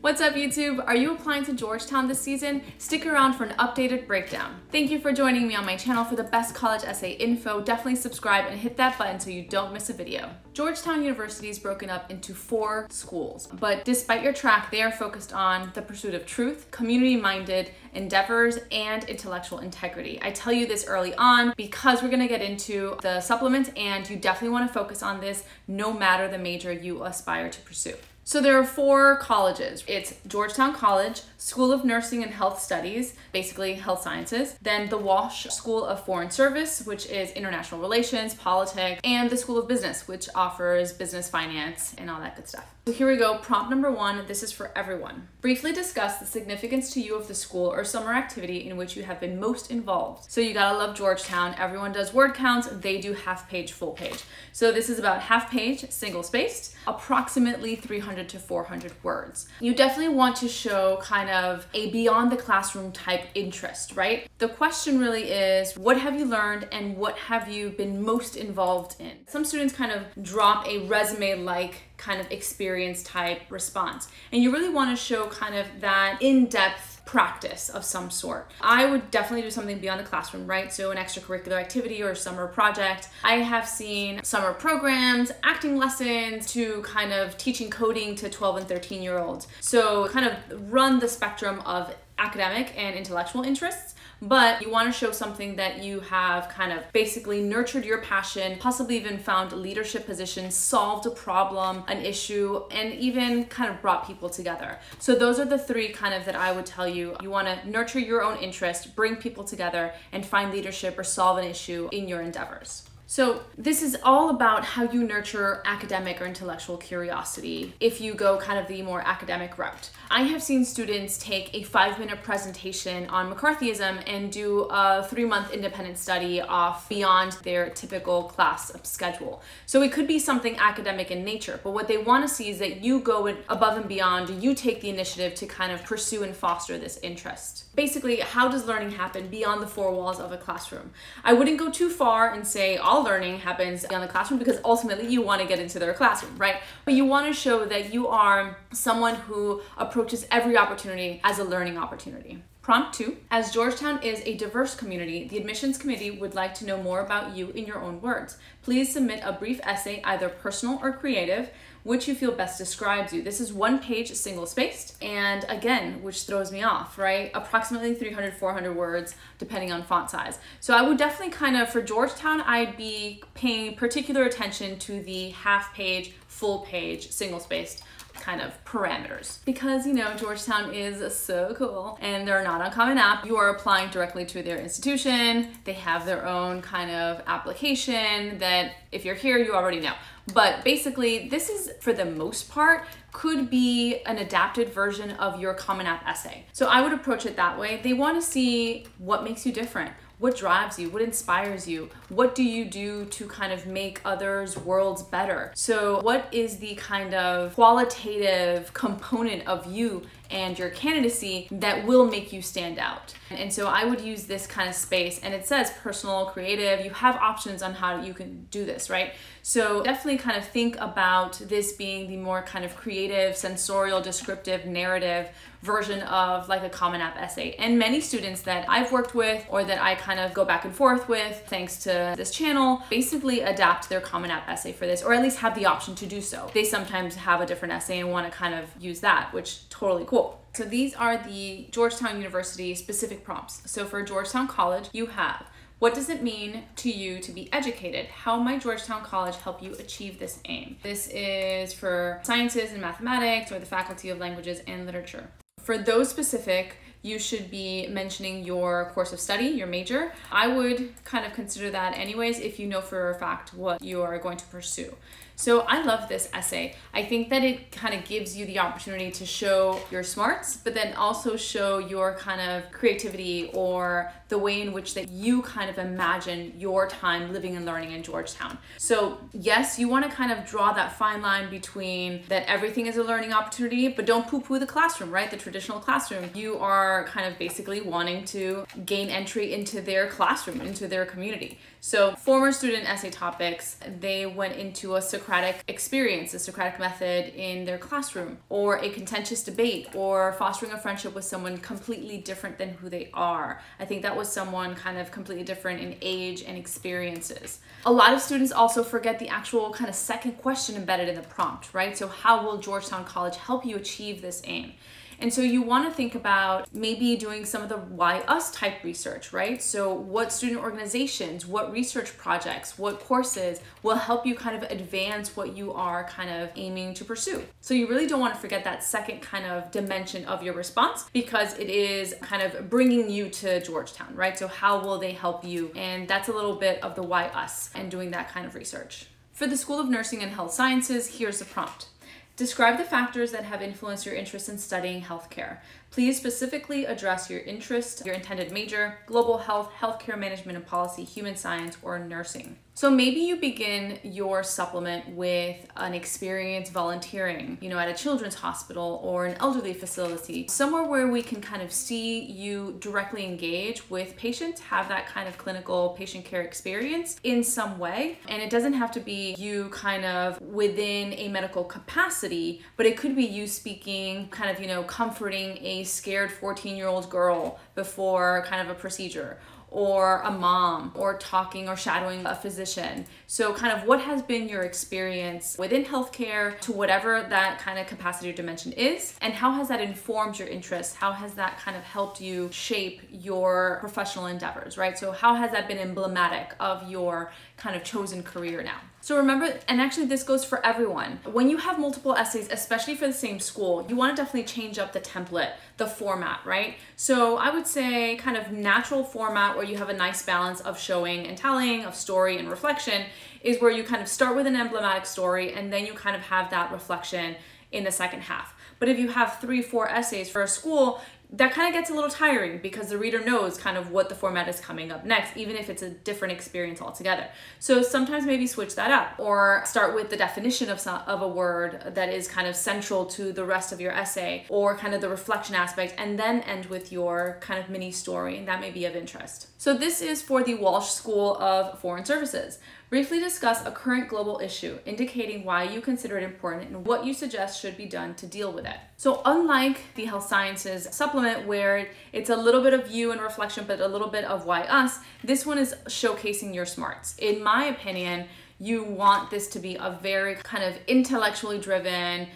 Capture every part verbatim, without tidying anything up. What's up, YouTube? Are you applying to Georgetown this season? Stick around for an updated breakdown. Thank you for joining me on my channel for the best college essay info. Definitely subscribe and hit that button so you don't miss a video. Georgetown University is broken up into four schools, but despite your track, they are focused on the pursuit of truth, community-minded endeavors, and intellectual integrity. I tell you this early on because we're gonna get into the supplements, and you definitely wanna focus on this no matter the major you aspire to pursue. So there are four colleges. It's Georgetown College, School of Nursing and Health Studies, basically health sciences, then the Walsh School of Foreign Service, which is international relations, politics, and the School of Business, which offers business, finance, and all that good stuff. So here we go, prompt number one, this is for everyone. Briefly discuss the significance to you of the school or summer activity in which you have been most involved. So you gotta love Georgetown, everyone does word counts, they do half page, full page. So this is about half page, single spaced, approximately three hundred to four hundred words. You definitely want to show kind of a beyond the classroom type interest, right? The question really is, what have you learned and what have you been most involved in? Some students kind of drop a resume-like kind of experience type response. And you really want to show kind of that in-depth practice of some sort. I would definitely do something beyond the classroom, right? So an extracurricular activity or a summer project. I have seen summer programs, acting lessons, to kind of teaching coding to twelve and thirteen year olds. So kind of run the spectrum of academic and intellectual interests, but you want to show something that you have kind of basically nurtured your passion, possibly even found a leadership position, solved a problem, an issue, and even kind of brought people together. So those are the three kind of that I would tell you. You want to nurture your own interest, bring people together, and find leadership or solve an issue in your endeavors. So this is all about how you nurture academic or intellectual curiosity if you go kind of the more academic route. I have seen students take a five-minute presentation on McCarthyism and do a three-month independent study off beyond their typical class schedule. So it could be something academic in nature, but what they want to see is that you go above and beyond, you take the initiative to kind of pursue and foster this interest. Basically, how does learning happen beyond the four walls of a classroom? I wouldn't go too far and say all learning happens beyond the classroom, because ultimately you want to get into their classroom, right? But you want to show that you are someone who approaches every opportunity as a learning opportunity. Prompt two, as Georgetown is a diverse community, the admissions committee would like to know more about you in your own words. Please submit a brief essay, either personal or creative, which you feel best describes you. This is one page, single spaced, and again, which throws me off, right? Approximately three hundred, four hundred words, depending on font size. So I would definitely kind of, for Georgetown, I'd be paying particular attention to the half page, full page, single spaced kind of parameters, because you know Georgetown is so cool and they're not on Common App. You are applying directly to their institution. They have their own kind of application that if you're here you already know. But basically this is, for the most part, could be an adapted version of your Common App essay. So I would approach it that way. They want to see what makes you different. What drives you? What inspires you? What do you do to kind of make others' worlds better? So what is the kind of qualitative component of you and your candidacy that will make you stand out? And so I would use this kind of space, and it says personal, creative, you have options on how you can do this, right? So definitely kind of think about this being the more kind of creative, sensorial, descriptive, narrative version of like a Common App essay. And many students that I've worked with or that I kind of go back and forth with thanks to this channel basically adapt their Common App essay for this, or at least have the option to do so. They sometimes have a different essay and want to kind of use that, which totally cool. So these are the Georgetown University specific prompts. So for Georgetown College, you have, what does it mean to you to be educated? How might Georgetown College help you achieve this aim? This is for sciences and mathematics or the faculty of languages and literature. For those specific, you should be mentioning your course of study, your major. I would kind of consider that anyways if you know for a fact what you are going to pursue. So I love this essay. I think that it kind of gives you the opportunity to show your smarts, but then also show your kind of creativity or the way in which that you kind of imagine your time living and learning in Georgetown. So yes, you want to kind of draw that fine line between that everything is a learning opportunity, but don't poo-poo the classroom, right? The traditional classroom. You are kind of basically wanting to gain entry into their classroom, into their community. So former student essay topics, they went into a Socratic Socratic experience, the Socratic method in their classroom, or a contentious debate, or fostering a friendship with someone completely different than who they are. I think that was someone kind of completely different in age and experiences. A lot of students also forget the actual kind of second question embedded in the prompt, right? So how will Georgetown College help you achieve this aim? And so you want to think about maybe doing some of the why us type research, right? So what student organizations, what research projects, what courses will help you kind of advance what you are kind of aiming to pursue. So you really don't want to forget that second kind of dimension of your response, because it is kind of bringing you to Georgetown, right? So how will they help you? And that's a little bit of the why us and doing that kind of research. For the School of Nursing and Health Sciences, here's the prompt. Describe the factors that have influenced your interest in studying healthcare. Please specifically address your interest, your intended major, global health, healthcare management and policy, human science, or nursing. So maybe you begin your supplement with an experience volunteering, you know, at a children's hospital or an elderly facility, somewhere where we can kind of see you directly engage with patients, have that kind of clinical patient care experience in some way. And it doesn't have to be you kind of within a medical capacity, but it could be you speaking, kind of, you know, comforting a scared fourteen year old girl before kind of a procedure, or a mom, or talking or shadowing a physician. So kind of what has been your experience within healthcare to whatever that kind of capacity or dimension is, and how has that informed your interests? How has that kind of helped you shape your professional endeavors, right? So how has that been emblematic of your kind of chosen career now? So remember, and actually this goes for everyone, when you have multiple essays, especially for the same school, you want to definitely change up the template, the format, right? So I would say kind of natural format where you have a nice balance of showing and telling, of story and reflection, is where you kind of start with an emblematic story and then you kind of have that reflection in the second half. But if you have three, four essays for a school, that kind of gets a little tiring because the reader knows kind of what the format is coming up next, even if it's a different experience altogether. So sometimes maybe switch that up, or start with the definition of some, of a word that is kind of central to the rest of your essay, or kind of the reflection aspect, and then end with your kind of mini story, and that may be of interest. So this is for the Walsh School of Foreign Services. Briefly discuss a current global issue, indicating why you consider it important and what you suggest should be done to deal with it. So unlike the health sciences supplement where it's a little bit of you and reflection, but a little bit of why us, this one is showcasing your smarts. In my opinion, you want this to be a very kind of intellectually driven.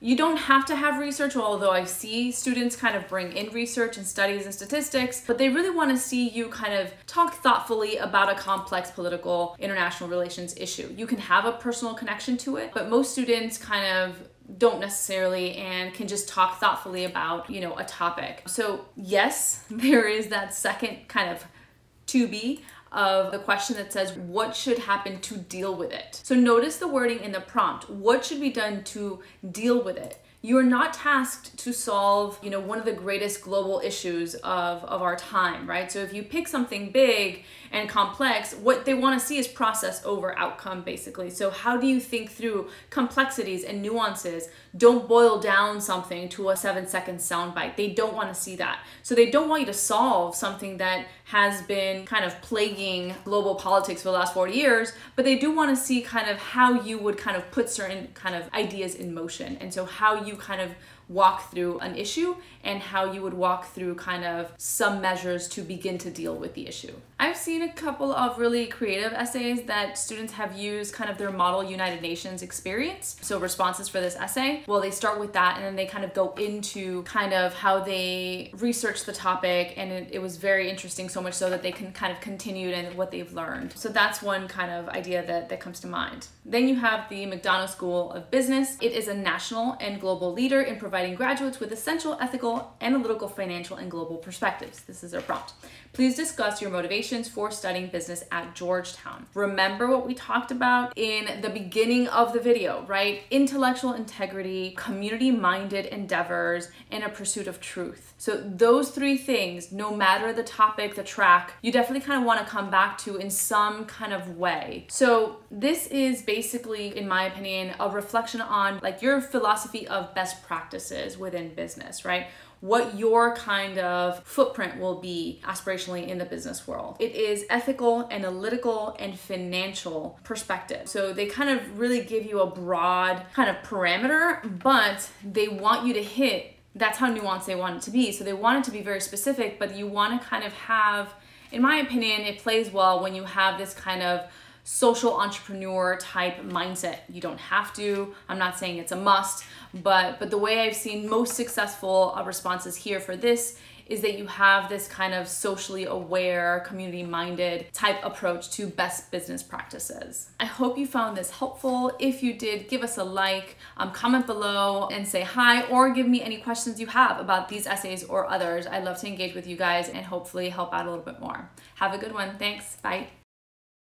You don't have to have research, although I see students kind of bring in research and studies and statistics, but they really want to see you kind of talk thoughtfully about a complex political international relations issue. You can have a personal connection to it, but most students kind of don't necessarily, and can just talk thoughtfully about, you know, a topic. So yes, there is that second kind of to be of the question that says, what should happen to deal with it? So notice the wording in the prompt. What should be done to deal with it? You are not tasked to solve, you know, one of the greatest global issues of, of our time, right? So if you pick something big and complex, what they want to see is process over outcome, basically. So how do you think through complexities and nuances? Don't boil down something to a seven second soundbite. They don't want to see that. So they don't want you to solve something that has been kind of plaguing global politics for the last forty years, but they do want to see kind of how you would kind of put certain kind of ideas in motion. And so how you kind of walk through an issue and how you would walk through kind of some measures to begin to deal with the issue. I've seen a couple of really creative essays that students have used kind of their model United Nations experience. So responses for this essay, well, they start with that and then they kind of go into kind of how they researched the topic, and it, it was very interesting, so much so that they can kind of continue and what they've learned. So that's one kind of idea that, that comes to mind. Then you have the McDonough School of Business. It is a national and global leader in providing providing graduates with essential ethical, analytical, financial, and global perspectives. This is our prompt. Please discuss your motivations for studying business at Georgetown. Remember what we talked about in the beginning of the video, right? Intellectual integrity, community-minded endeavors, and a pursuit of truth. So those three things, no matter the topic, the track, you definitely kind of want to come back to in some kind of way. So this is basically, in my opinion, a reflection on like your philosophy of best practice practices within business, right? What your kind of footprint will be aspirationally in the business world. It is ethical, analytical, and financial perspective. So they kind of really give you a broad kind of parameter, but they want you to hit, that's how nuanced they want it to be. So they want it to be very specific, but you want to kind of have, in my opinion, it plays well when you have this kind of social entrepreneur type mindset. You don't have to, I'm not saying it's a must, but but the way I've seen most successful responses here for this is that you have this kind of socially aware, community-minded type approach to best business practices. I hope you found this helpful. If you did, give us a like, um, comment below and say hi, or give me any questions you have about these essays or others. I'd love to engage with you guys and hopefully help out a little bit more. Have a good one. Thanks. Bye.